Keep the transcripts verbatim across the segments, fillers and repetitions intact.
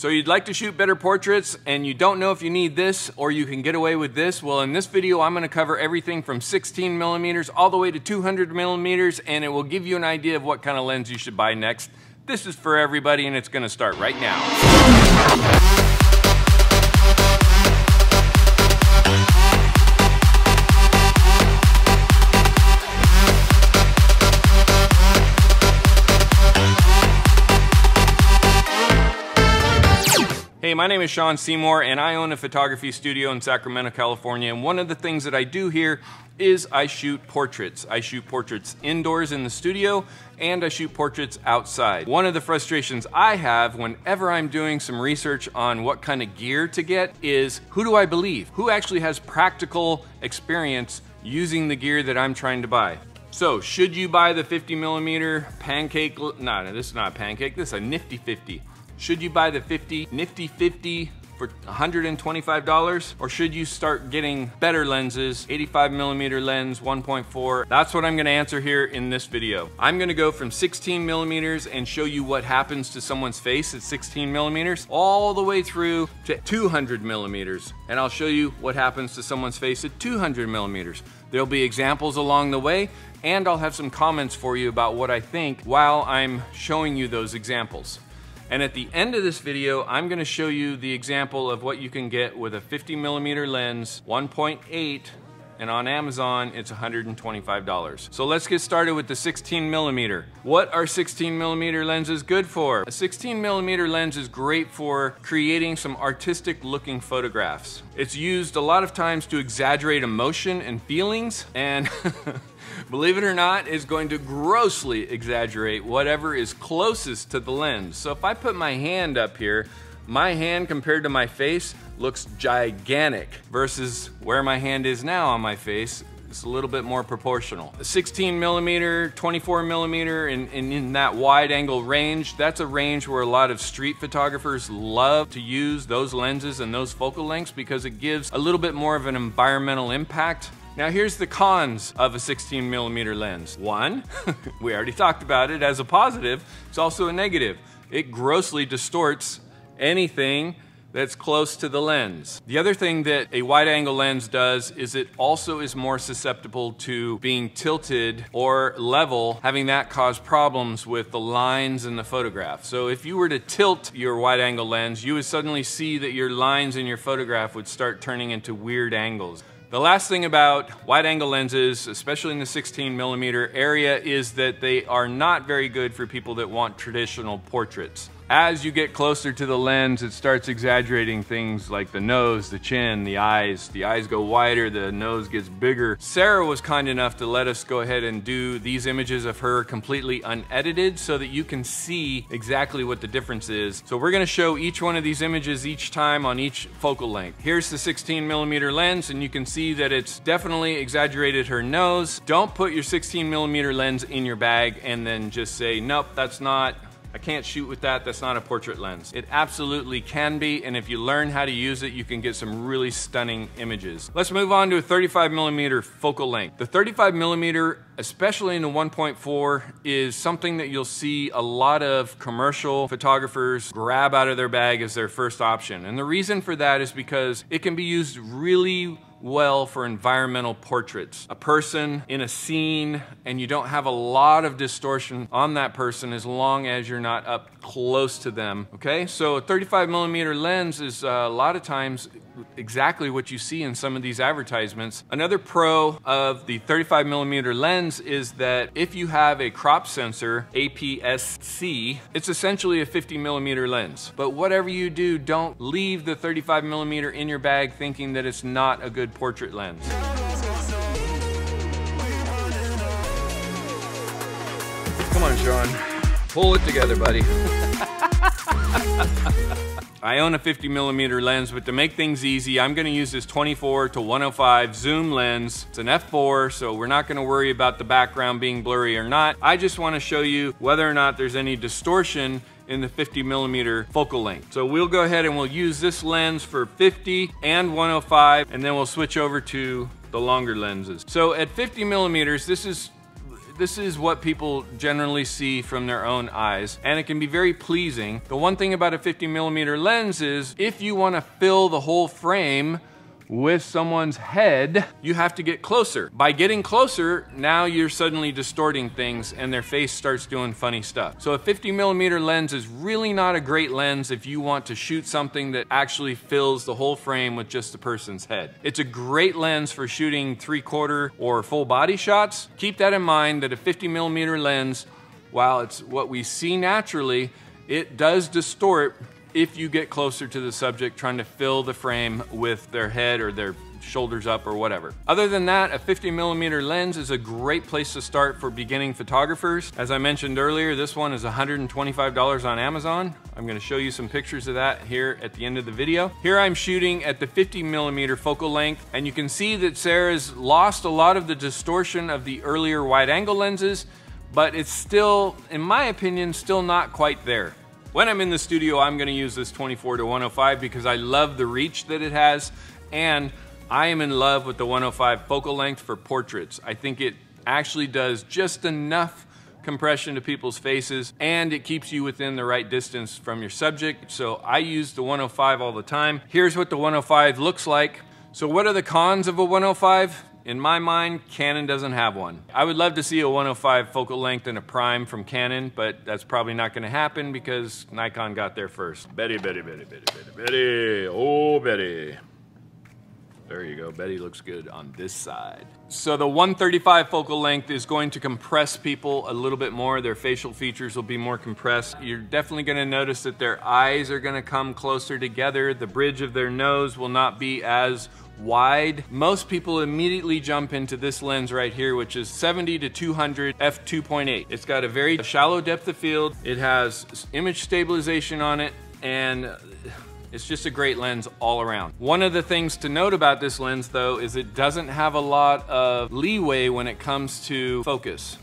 So you'd like to shoot better portraits and you don't know if you need this or you can get away with this? Well, in this video I'm going to cover everything from sixteen millimeters all the way to two hundred millimeters, and it will give you an idea of what kind of lens you should buy next. This is for everybody and it's going to start right now. Hey, my name is Sean Seymour and I own a photography studio in Sacramento, California, and one of the things that I do here is I shoot portraits. I shoot portraits indoors in the studio and I shoot portraits outside. One of the frustrations I have whenever I'm doing some research on what kind of gear to get is, who do I believe? Who actually has practical experience using the gear that I'm trying to buy? So should you buy the fifty millimeter pancake? No, this is not a pancake, this is a nifty fifty. Should you buy the fifty, nifty fifty for one hundred twenty-five dollars, or should you start getting better lenses, eighty-five millimeter lens, one point four? That's what I'm gonna answer here in this video. I'm gonna go from sixteen millimeters and show you what happens to someone's face at sixteen millimeters, all the way through to two hundred millimeters. And I'll show you what happens to someone's face at two hundred millimeters. There'll be examples along the way, and I'll have some comments for you about what I think while I'm showing you those examples. And at the end of this video, I'm gonna show you the example of what you can get with a fifty millimeter lens, one point eight, and on Amazon, it's one hundred twenty-five dollars. So let's get started with the sixteen millimeter. What are sixteen millimeter lenses good for? A sixteen millimeter lens is great for creating some artistic looking photographs. It's used a lot of times to exaggerate emotion and feelings, and believe it or not, is going to grossly exaggerate whatever is closest to the lens. So if I put my hand up here, my hand compared to my face looks gigantic versus where my hand is now on my face. It's a little bit more proportional. sixteen millimeter, twenty-four millimeter, and in, in, in that wide angle range, that's a range where a lot of street photographers love to use those lenses and those focal lengths because it gives a little bit more of an environmental impact. Now here's the cons of a sixteen millimeter lens. One, we already talked about it as a positive, it's also a negative. It grossly distorts anything that's close to the lens. The other thing that a wide angle lens does is it also is more susceptible to being tilted or level, having that cause problems with the lines in the photograph. So if you were to tilt your wide angle lens, you would suddenly see that your lines in your photograph would start turning into weird angles. The last thing about wide angle lenses, especially in the sixteen millimeter area, is that they are not very good for people that want traditional portraits. As you get closer to the lens, it starts exaggerating things like the nose, the chin, the eyes. The eyes go wider, the nose gets bigger. Sarah was kind enough to let us go ahead and do these images of her completely unedited so that you can see exactly what the difference is. So we're gonna show each one of these images each time on each focal length. Here's the sixteen millimeter lens, and you can see that it's definitely exaggerated her nose. Don't put your sixteen millimeter lens in your bag and then just say, nope, that's not, I can't shoot with that, that's not a portrait lens. It absolutely can be, and if you learn how to use it, you can get some really stunning images. Let's move on to a thirty-five millimeter focal length. The thirty-five millimeter, especially in the one point four, is something that you'll see a lot of commercial photographers grab out of their bag as their first option. And the reason for that is because it can be used really well for environmental portraits. A person in a scene, and you don't have a lot of distortion on that person as long as you're not up close to them, okay? So a thirty-five millimeter lens is a lot of times exactly what you see in some of these advertisements. Another pro of the thirty-five millimeter lens is that if you have a crop sensor, A P S C, it's essentially a fifty millimeter lens. But whatever you do, don't leave the thirty-five millimeter in your bag thinking that it's not a good portrait lens. Come on, Sean. Pull it together, buddy. I own a fifty millimeter lens, but to make things easy, I'm gonna use this twenty-four to one oh five zoom lens. It's an f four, so we're not gonna worry about the background being blurry or not. I just wanna show you whether or not there's any distortion in the fifty millimeter focal length. So we'll go ahead and we'll use this lens for fifty and one oh five, and then we'll switch over to the longer lenses. So at fifty millimeters, this is This is what people generally see from their own eyes, and it can be very pleasing. The one thing about a fifty millimeter lens is if you want to fill the whole frame with someone's head, you have to get closer. By getting closer, now you're suddenly distorting things and their face starts doing funny stuff. So a fifty millimeter lens is really not a great lens if you want to shoot something that actually fills the whole frame with just the person's head. It's a great lens for shooting three quarter or full body shots. Keep that in mind, that a fifty millimeter lens, while it's what we see naturally, it does distort if you get closer to the subject trying to fill the frame with their head or their shoulders up or whatever. Other than that, a fifty millimeter lens is a great place to start for beginning photographers. As I mentioned earlier, this one is one hundred twenty-five dollars on Amazon. I'm gonna show you some pictures of that here at the end of the video. Here I'm shooting at the fifty millimeter focal length, and you can see that Sarah's lost a lot of the distortion of the earlier wide angle lenses, but it's still, in my opinion, still not quite there. When I'm in the studio, I'm gonna use this twenty-four to one oh five because I love the reach that it has, and I am in love with the one oh five focal length for portraits. I think it actually does just enough compression to people's faces, and it keeps you within the right distance from your subject, so I use the one oh five all the time. Here's what the one oh five looks like. So what are the cons of a one oh five? In my mind, Canon doesn't have one. I would love to see a one oh five focal length and a prime from Canon, but that's probably not gonna happen because Nikon got there first. Betty, Betty, Betty, Betty, Betty, Betty. Oh, Betty. There you go, Betty looks good on this side. So the one thirty-five focal length is going to compress people a little bit more. Their facial features will be more compressed. You're definitely gonna notice that their eyes are gonna come closer together. The bridge of their nose will not be as wide. Most people immediately jump into this lens right here, which is seventy to two hundred f two point eight. It's got a very shallow depth of field. It has image stabilization on it, and it's just a great lens all around. One of the things to note about this lens though is it doesn't have a lot of leeway when it comes to focus.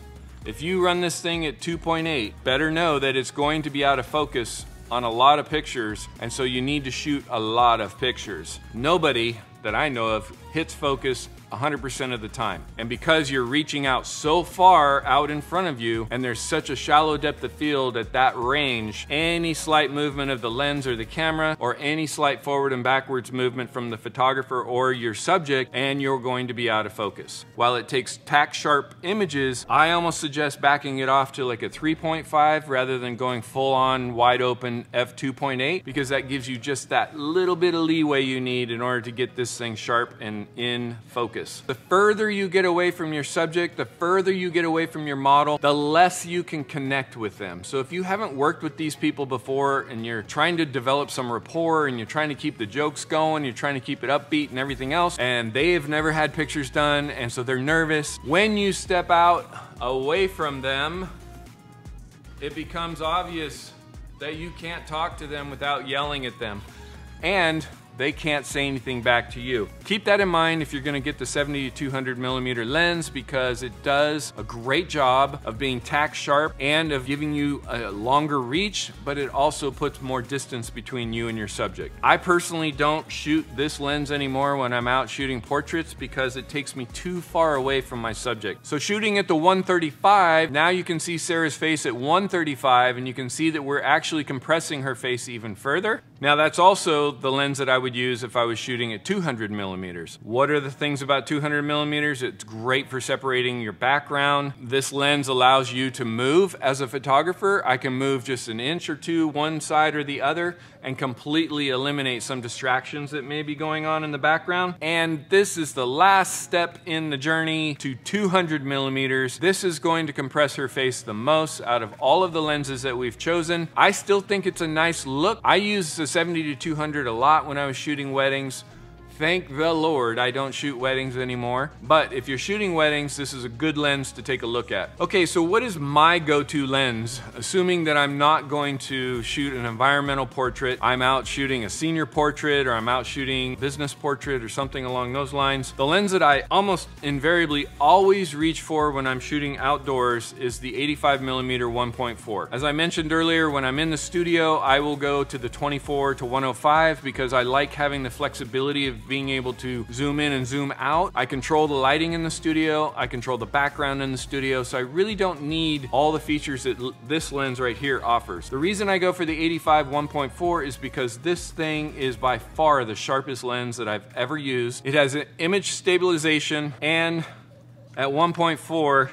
If you run this thing at two point eight, better know that it's going to be out of focus on a lot of pictures, and so you need to shoot a lot of pictures. Nobody that I know of hits focus one hundred percent of the time. And because you're reaching out so far out in front of you, and there's such a shallow depth of field at that range, any slight movement of the lens or the camera, or any slight forward and backwards movement from the photographer or your subject, and you're going to be out of focus. While it takes tack sharp images, I almost suggest backing it off to like a three point five rather than going full on wide open f two point eight, because that gives you just that little bit of leeway you need in order to get this thing sharp and in focus. The further you get away from your subject, the further you get away from your model, the less you can connect with them. So if you haven't worked with these people before and you're trying to develop some rapport and you're trying to keep the jokes going, you're trying to keep it upbeat and everything else, and they have never had pictures done and so they're nervous, when you step out away from them, it becomes obvious that you can't talk to them without yelling at them. And they can't say anything back to you. Keep that in mind if you're gonna get the seventy to two hundred millimeter lens, because it does a great job of being tack sharp and of giving you a longer reach, but it also puts more distance between you and your subject. I personally don't shoot this lens anymore when I'm out shooting portraits because it takes me too far away from my subject. So shooting at the one thirty-five, now you can see Sarah's face at one thirty-five, and you can see that we're actually compressing her face even further. Now that's also the lens that I would would use if I was shooting at two hundred millimeters. What are the things about two hundred millimeters? It's great for separating your background. This lens allows you to move as a photographer. I can move just an inch or two, one side or the other, and completely eliminate some distractions that may be going on in the background. And this is the last step in the journey to two hundred millimeters. This is going to compress her face the most out of all of the lenses that we've chosen. I still think it's a nice look. I use the seventy to two hundred a lot when I was shooting weddings. Thank the Lord I don't shoot weddings anymore. But if you're shooting weddings, this is a good lens to take a look at. Okay, so what is my go-to lens? Assuming that I'm not going to shoot an environmental portrait, I'm out shooting a senior portrait, or I'm out shooting business portrait or something along those lines. The lens that I almost invariably always reach for when I'm shooting outdoors is the eighty-five millimeter one point four. As I mentioned earlier, when I'm in the studio, I will go to the twenty-four to one oh five because I like having the flexibility of being able to zoom in and zoom out. I control the lighting in the studio. I control the background in the studio. So I really don't need all the features that this lens right here offers. The reason I go for the eighty-five one point four is because this thing is by far the sharpest lens that I've ever used. It has an image stabilization, and at one point four,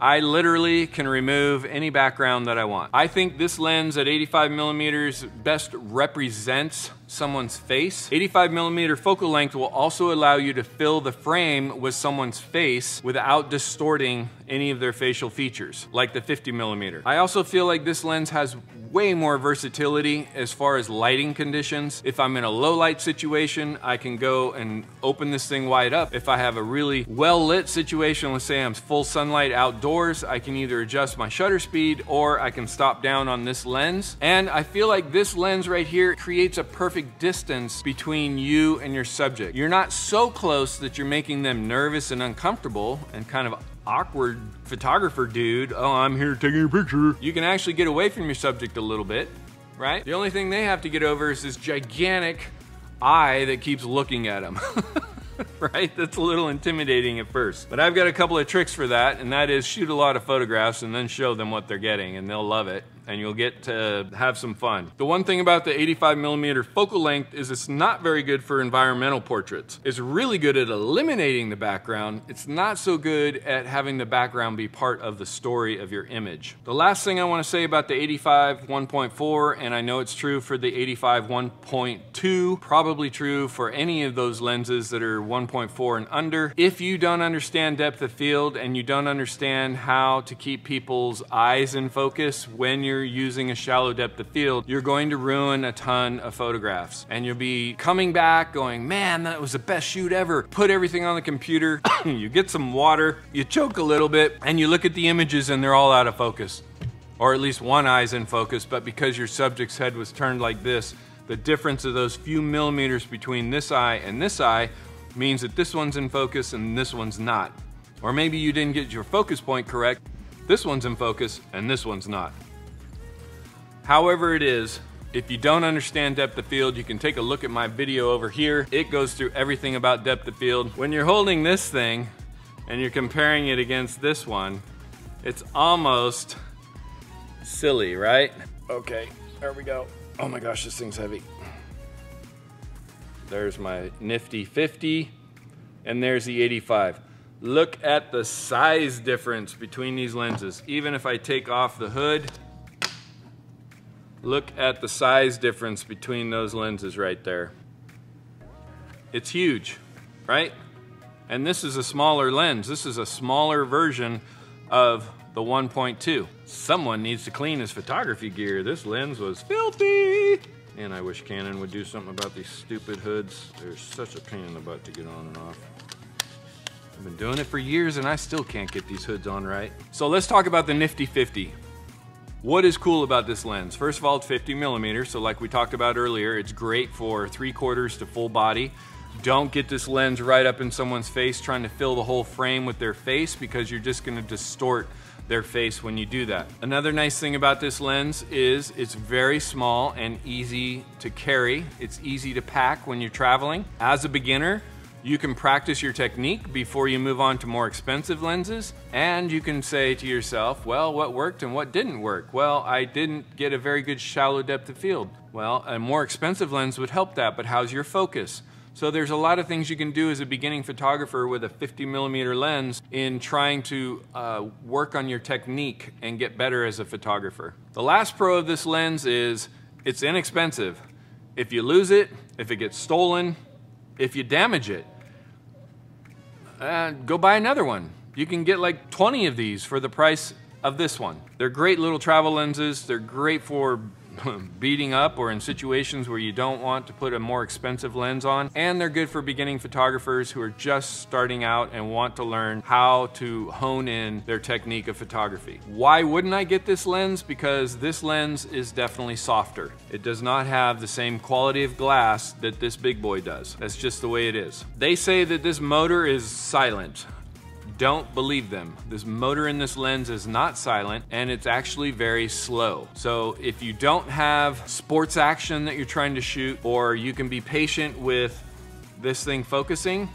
I literally can remove any background that I want. I think this lens at eighty-five millimeters best represents someone's face. eighty-five millimeter focal length will also allow you to fill the frame with someone's face without distorting any of their facial features, like the fifty millimeter. I also feel like this lens has way more versatility as far as lighting conditions. If I'm in a low light situation, I can go and open this thing wide up. If I have a really well lit situation, let's say I'm full sunlight outdoors, I can either adjust my shutter speed or I can stop down on this lens. And I feel like this lens right here creates a perfect distance between you and your subject. You're not so close that you're making them nervous and uncomfortable and kind of awkward photographer dude, oh, I'm here taking a picture. You can actually get away from your subject a little bit, right? The only thing they have to get over is this gigantic eye that keeps looking at them. Right? That's a little intimidating at first. But I've got a couple of tricks for that, and that is shoot a lot of photographs and then show them what they're getting, and they'll love it, and you'll get to have some fun. The one thing about the eighty-five millimeter focal length is it's not very good for environmental portraits. It's really good at eliminating the background. It's not so good at having the background be part of the story of your image. The last thing I want to say about the eighty-five one point four, and I know it's true for the eighty-five one point two, probably true for any of those lenses that are one point four and under. If you don't understand depth of field and you don't understand how to keep people's eyes in focus when you're using a shallow depth of field, you're going to ruin a ton of photographs. And you'll be coming back going, man, that was the best shoot ever. Put everything on the computer, you get some water, you choke a little bit, and you look at the images and they're all out of focus. Or at least one eye's in focus, but because your subject's head was turned like this, the difference of those few millimeters between this eye and this eye means that this one's in focus and this one's not. Or maybe you didn't get your focus point correct. This one's in focus and this one's not. However it is, if you don't understand depth of field, you can take a look at my video over here. It goes through everything about depth of field. When you're holding this thing and you're comparing it against this one, it's almost silly, right? Okay, there we go. Oh my gosh, this thing's heavy. There's my nifty fifty, and there's the eighty-five. Look at the size difference between these lenses. Even if I take off the hood, look at the size difference between those lenses right there. It's huge, right? And this is a smaller lens. This is a smaller version of the one point two. Someone needs to clean his photography gear. This lens was filthy. And I wish Canon would do something about these stupid hoods. They're such a pain in the butt to get on and off. I've been doing it for years and I still can't get these hoods on right. So let's talk about the nifty fifty. What is cool about this lens? First of all, it's fifty millimeter. So like we talked about earlier, it's great for three quarters to full body. Don't get this lens right up in someone's face trying to fill the whole frame with their face, because you're just gonna distort their face when you do that. Another nice thing about this lens is it's very small and easy to carry. It's easy to pack when you're traveling. As a beginner, you can practice your technique before you move on to more expensive lenses, and you can say to yourself, well, what worked and what didn't work? Well, I didn't get a very good shallow depth of field. Well, a more expensive lens would help that, but how's your focus? So there's a lot of things you can do as a beginning photographer with a fifty millimeter lens in trying to uh, work on your technique and get better as a photographer. The last pro of this lens is it's inexpensive. If you lose it, if it gets stolen, if you damage it, uh, go buy another one. You can get like twenty of these for the price of this one. They're great little travel lenses. They're great for beating up or in situations where you don't want to put a more expensive lens on, and they're good for beginning photographers who are just starting out and want to learn how to hone in their technique of photography. Why wouldn't I get this lens? Because this lens is definitely softer. It does not have the same quality of glass that this big boy does. That's just the way it is. They say that this motor is silent. Don't believe them. This motor in this lens is not silent, and it's actually very slow. So if you don't have sports action that you're trying to shoot, or you can be patient with this thing focusing,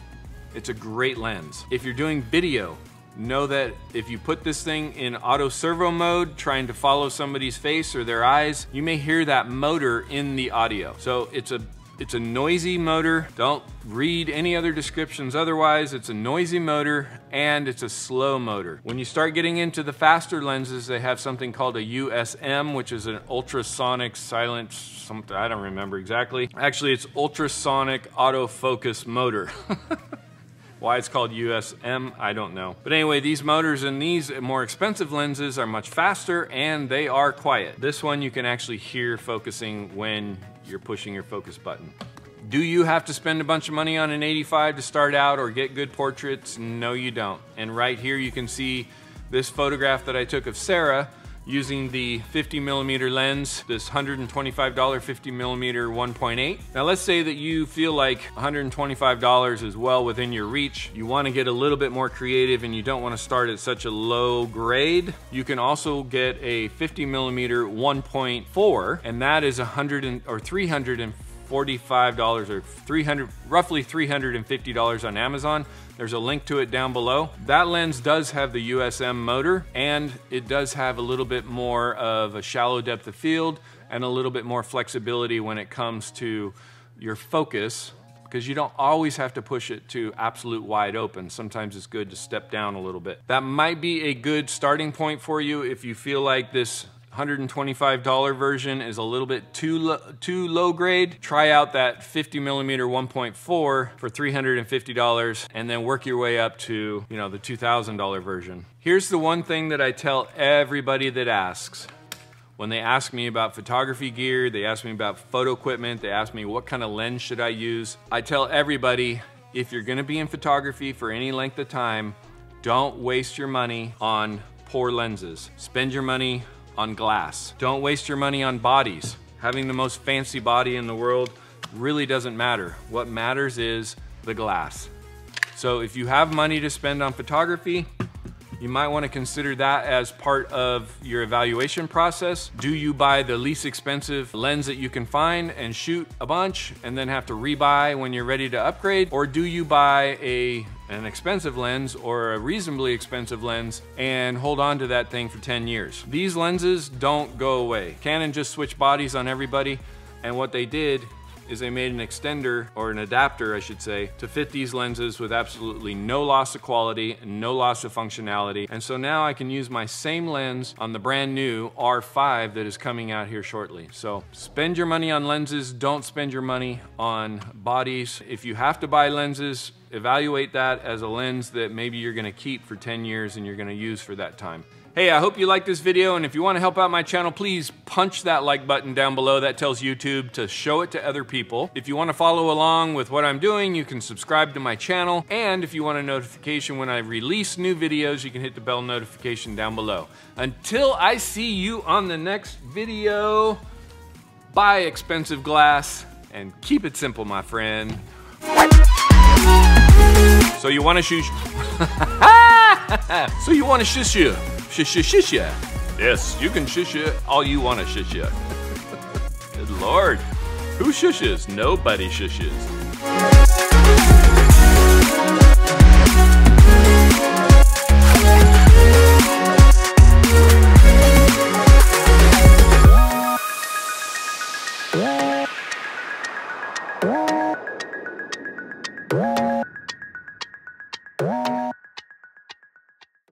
it's a great lens. If you're doing video, know that if you put this thing in auto servo mode, trying to follow somebody's face or their eyes, you may hear that motor in the audio. So it's a It's a noisy motor. Don't read any other descriptions otherwise. It's a noisy motor and it's a slow motor. When you start getting into the faster lenses, they have something called a U S M, which is an ultrasonic silent something, I don't remember exactly. Actually, it's ultrasonic autofocus motor. Why it's called U S M, I don't know. But anyway, these motors and these more expensive lenses are much faster and they are quiet. This one you can actually hear focusing when you're pushing your focus button. Do you have to spend a bunch of money on an eighty-five to start out or get good portraits? No, you don't. And right here you can see this photograph that I took of Sarah using the fifty millimeter lens, this one hundred twenty-five dollar fifty millimeter one point eight. Now let's say that you feel like one hundred twenty-five dollars is well within your reach. You wanna get a little bit more creative and you don't wanna start at such a low grade. You can also get a fifty millimeter one point four, and that is one hundred or three hundred forty-five dollars or three hundred, roughly three hundred fifty dollars on Amazon. There's a link to it down below. That lens does have the U S M motor and it does have a little bit more of a shallow depth of field and a little bit more flexibility when it comes to your focus, because you don't always have to push it to absolute wide open. Sometimes it's good to step down a little bit. That might be a good starting point for you if you feel like this one hundred twenty-five dollar version is a little bit too low, too low grade. Try out that fifty millimeter one point four for three hundred fifty dollars and then work your way up to, you know, the two thousand dollar version. Here's the one thing that I tell everybody that asks. When they ask me about photography gear, they ask me about photo equipment, they ask me what kind of lens should I use. I tell everybody, if you're gonna be in photography for any length of time, don't waste your money on poor lenses. Spend your money on glass. Don't waste your money on bodies. Having the most fancy body in the world really doesn't matter. What matters is the glass. So if you have money to spend on photography, you might want to consider that as part of your evaluation process. Do you buy the least expensive lens that you can find and shoot a bunch and then have to rebuy when you're ready to upgrade? Or do you buy a an expensive lens or a reasonably expensive lens and hold on to that thing for ten years. These lenses don't go away. Canon just switched bodies on everybody, and what they did is they made an extender, or an adapter I should say, to fit these lenses with absolutely no loss of quality, no loss of functionality. And so now I can use my same lens on the brand new R five that is coming out here shortly. So spend your money on lenses, don't spend your money on bodies. If you have to buy lenses, evaluate that as a lens that maybe you're gonna keep for ten years and you're gonna use for that time. Hey, I hope you liked this video, and if you want to help out my channel, please punch that like button down below. That tells YouTube to show it to other people. If you want to follow along with what I'm doing, you can subscribe to my channel, and if you want a notification when I release new videos, you can hit the bell notification down below. Until I see you on the next video, buy expensive glass and keep it simple, my friend. So you want to shoot... so you want to shish you. Sh-sh-sh-sh-ya. Yes, you can shish-ya all you want to shish-ya. Good Lord. Who shishes? Nobody shishes.